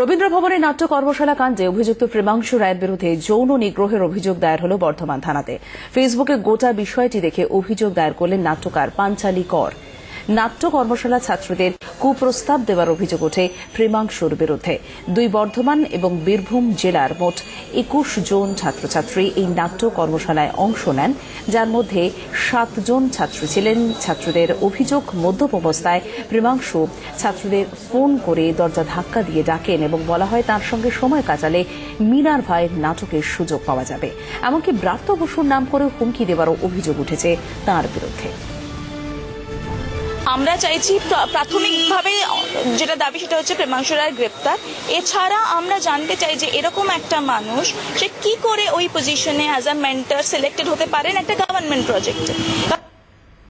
রবীন্দ্র ভবনে নাট্য কর্মশালা কাণ্ডে অভিযুক্ত প্রেমাংশু রায়ের বিরুদ্ধে যৌন নিগ্রহের অভিযোগ দায়ের হল বর্ধমান থানাতে। ফেসবুকে গোটা বিষয়টি দেখে অভিযোগ দায়ের করলেন নাট্যকার পাঞ্চালী কর। নাট্য কর্মশালা ছাত্রদের কুপ্রস্তাব দেওয়ার অভিযোগ ওঠে প্রেমাংশুর বিরুদ্ধে। দুই বর্ধমান এবং বীরভূম জেলার মোট 21 জন ছাত্রছাত্রী এই নাট্য কর্মশালায় অংশ নেন, যার মধ্যে 7 জন ছাত্র ছিলেন। ছাত্রদের অভিযোগ, মদ্যপ অবস্থায় প্রেমাংশু ছাত্রদের ফোন করে দরজা ধাক্কা দিয়ে ডাকেন এবং বলা হয় তার সঙ্গে সময় কাটালে মিনার ভাইয়ের নাটকের সুযোগ পাওয়া যাবে। এমনকি ব্রাত্য বসুর নাম করে হুমকি দেওয়ারও অভিযোগ উঠেছে তাঁর বিরুদ্ধে। আমরা চাইছি প্রাথমিকভাবে যেটা দাবি সেটা হচ্ছে প্রেমাংশু রায়ের গ্রেপ্তার। এছাড়া আমরা জানতে চাই যে এরকম একটা মানুষ সে কি করে ওই পজিশনে অ্যাজ আ মেন্টর সিলেক্টেড হতে পারেন একটা গভর্নমেন্ট প্রজেক্টে।